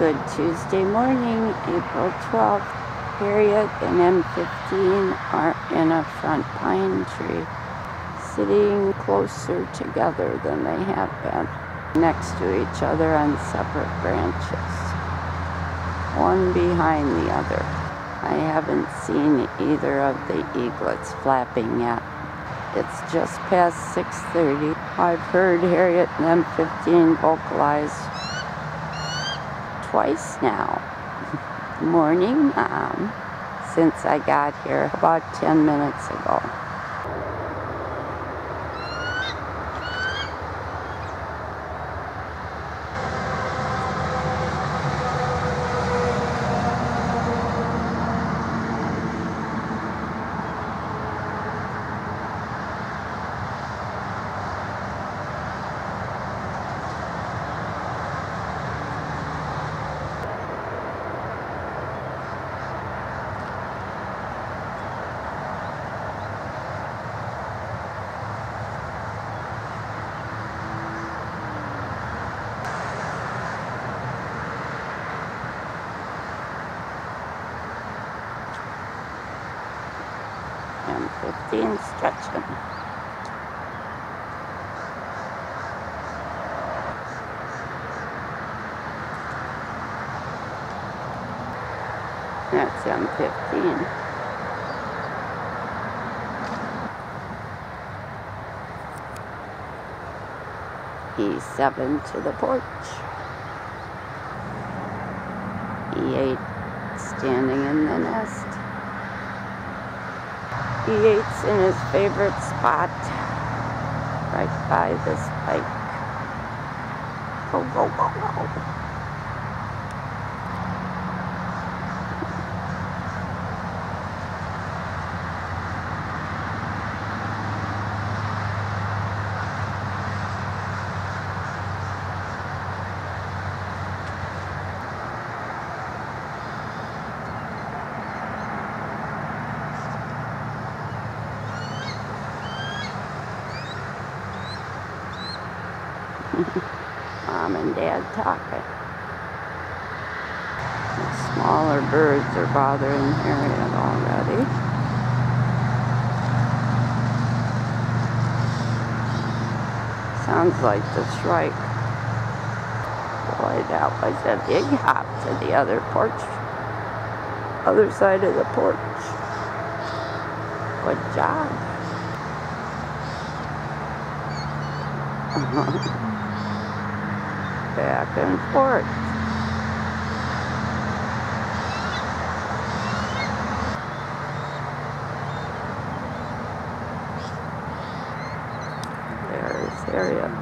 Good Tuesday morning, April 12th. Harriet and M15 are in a front pine tree, sitting closer together than they have been, next to each other on separate branches, one behind the other. I haven't seen either of the eaglets flapping yet. It's just past 6:30. I've heard Harriet and M15 vocalize twice now. Morning, Mom, since I got here about 10 minutes ago. M15 stretching. That's M15. E7 to the porch. E8 standing in the nest. E8's in his favorite spot, right by the spike. Go, go, go, go. Mom and Dad talking. The smaller birds are bothering Harriet already. Sounds like the shrike. Boy, that was a big hop to the other porch. Other side of the porch. Good job. Back and forth. There's Harriet.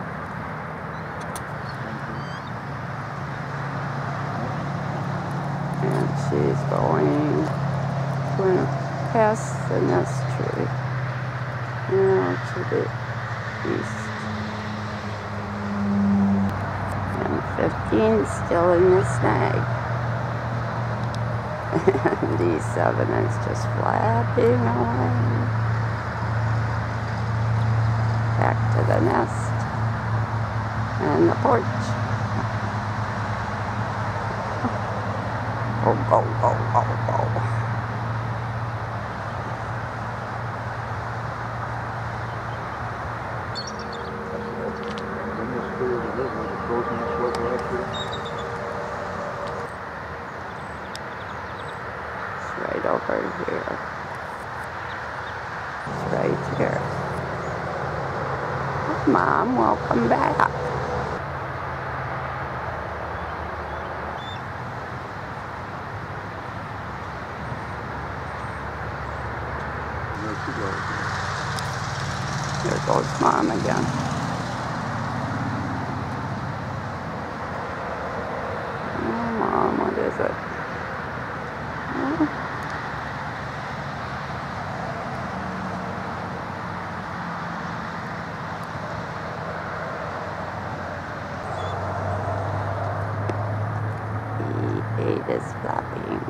And she's going past the nest tree now to the east. 15 still in the snag. And D7 is just flapping away. Back to the nest. And the porch. Go, go, go, go, go. Right over here. It's right here. Mom, welcome back. There goes Mom again. Oh, Mom, what is it? E8 is flapping.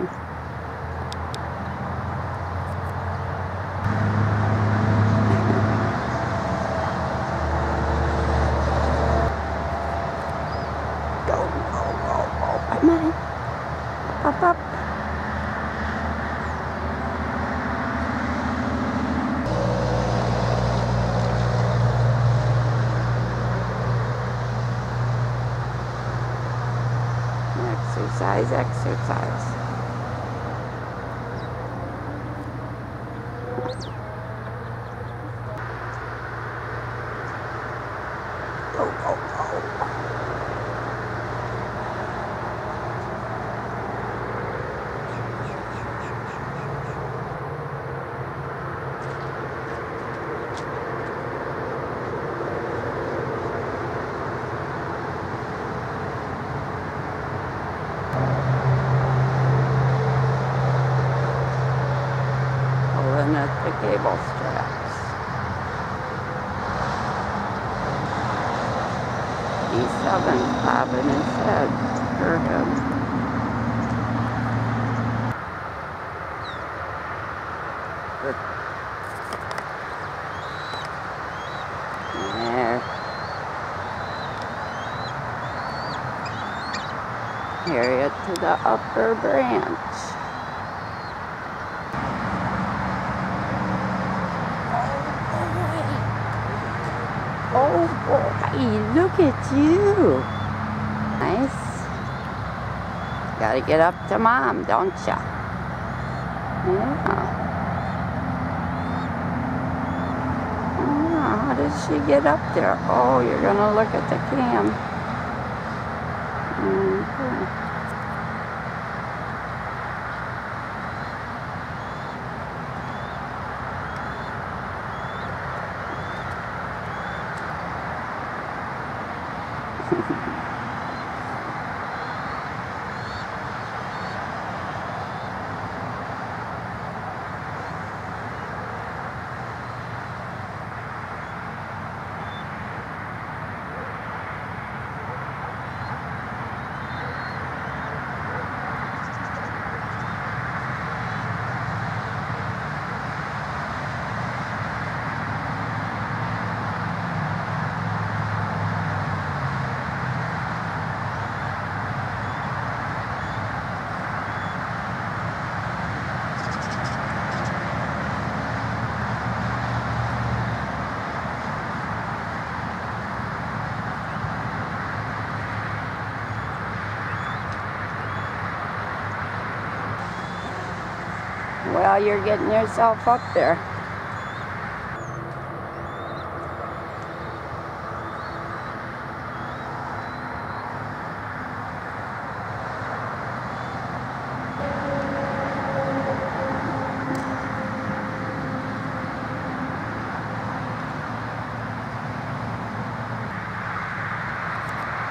Go, go, go, go, bye-bye. up, up. Exercise, exercise. Harriet to the upper branch. Oh boy, look at you. Nice. Gotta get up to mom, don't ya? Yeah. Oh, how did she get up there? Oh, you're gonna look at the cam. Mm-hmm. Well, you're getting yourself up there.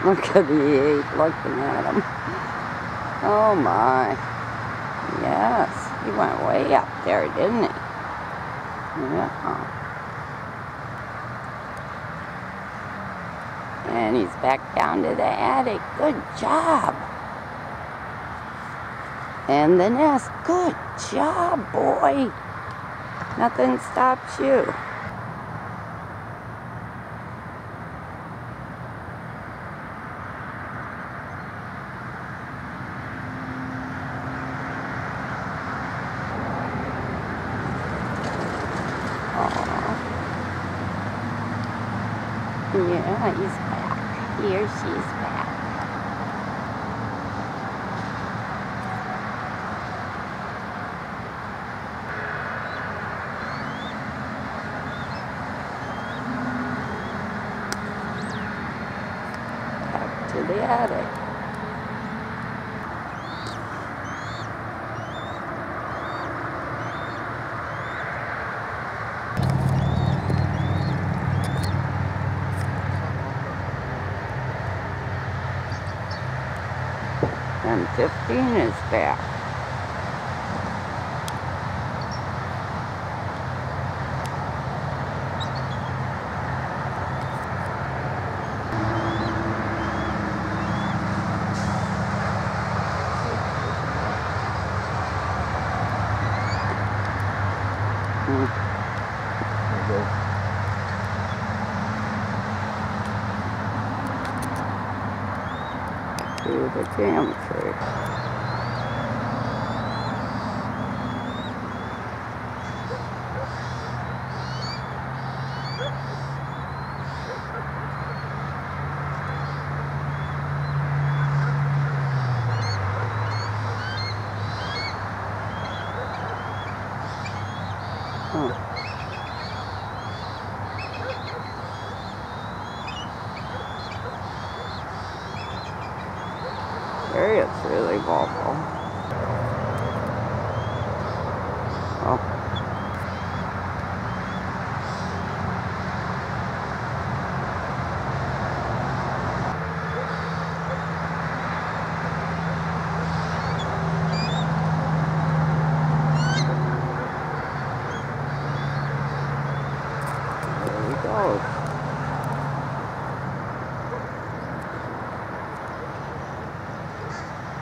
Look at the E8 looking at him. Oh my. Yes. He went way up there, didn't he? Yeah. And he's back down to the attic. Good job. And the nest. Good job, boy. Nothing stops you. Yeah, he's back. He or she's back. Back to the attic. M15 is back. The damn tree. Harriet's really awful. Oh.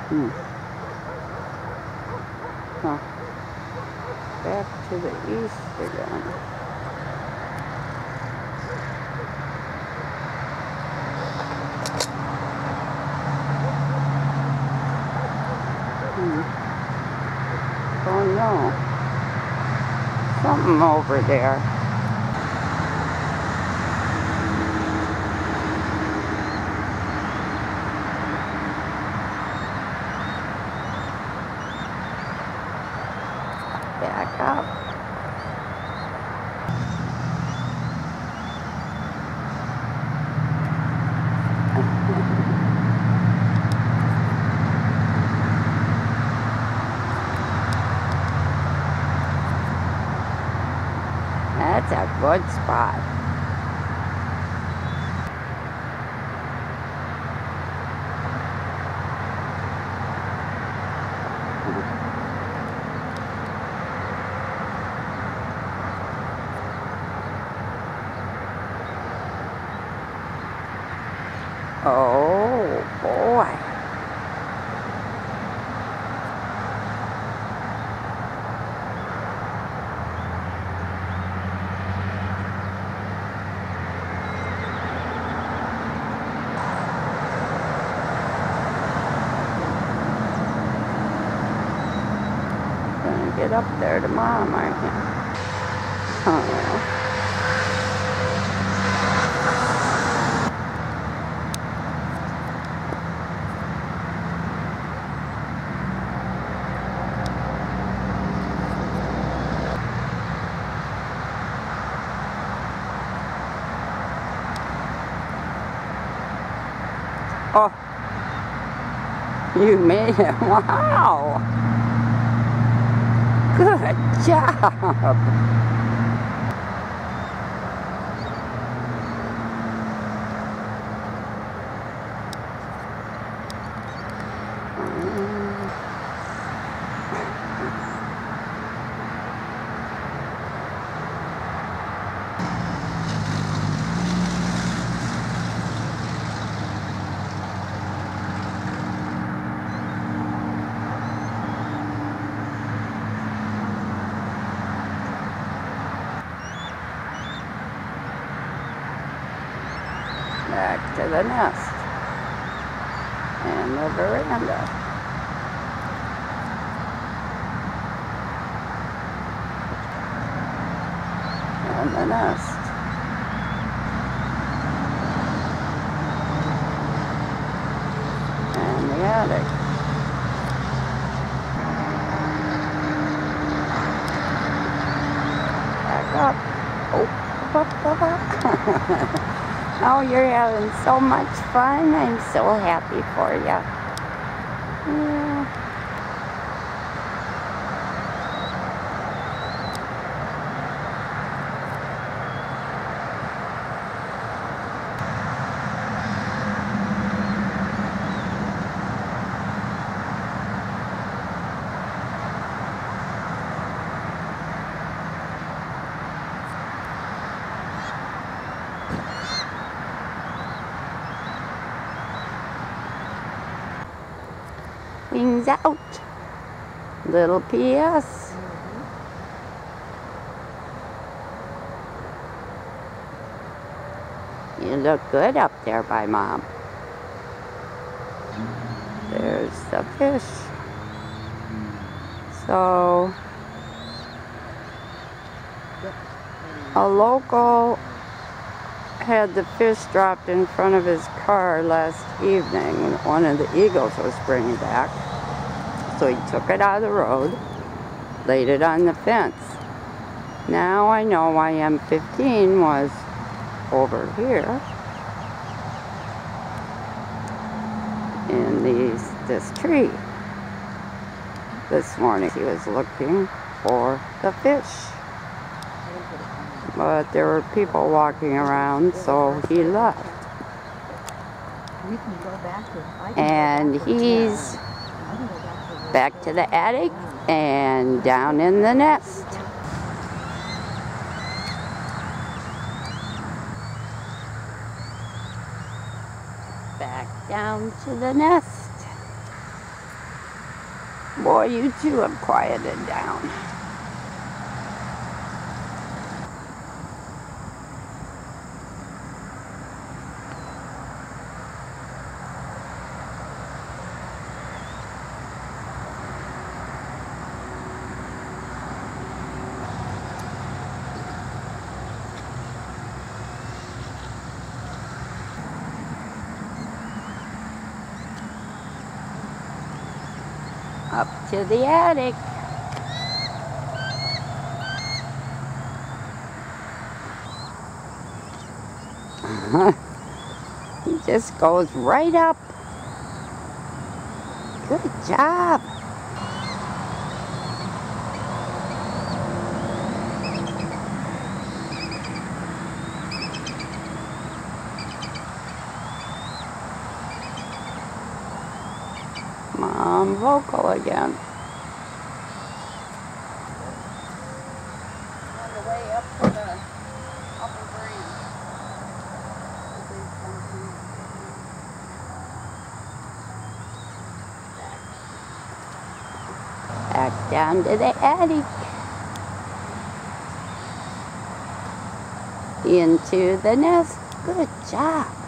Hmm. Huh. Back to the east again. Hmm. Oh no. Something over there. Back up. That's a good spot. Oh boy. Gonna get up there tomorrow, aren't you? Oh well. Oh, you made it. Wow. Good job. Back to the nest and the veranda. And the nest. And the attic. Back up. Oh, up, up, up. Oh, you're having so much fun. I'm so happy for you. Wings out, little PS. You look good up there by Mom. There's the fish. So, a local had the fish dropped in front of his car last evening, and one of the eagles was bringing back. So he took it out of the road, laid it on the fence. Now I know why M15 was over here in these at this tree. This morning he was looking for the fish, but there were people walking around, so he left. And he's back to the attic and down in the nest. Back down to the nest. Boy, you two have quieted down. Up to the attic. He just goes right up. Good job. Mom vocal again. On the way up to the upper green. Back down to the attic. Into the nest. Good job.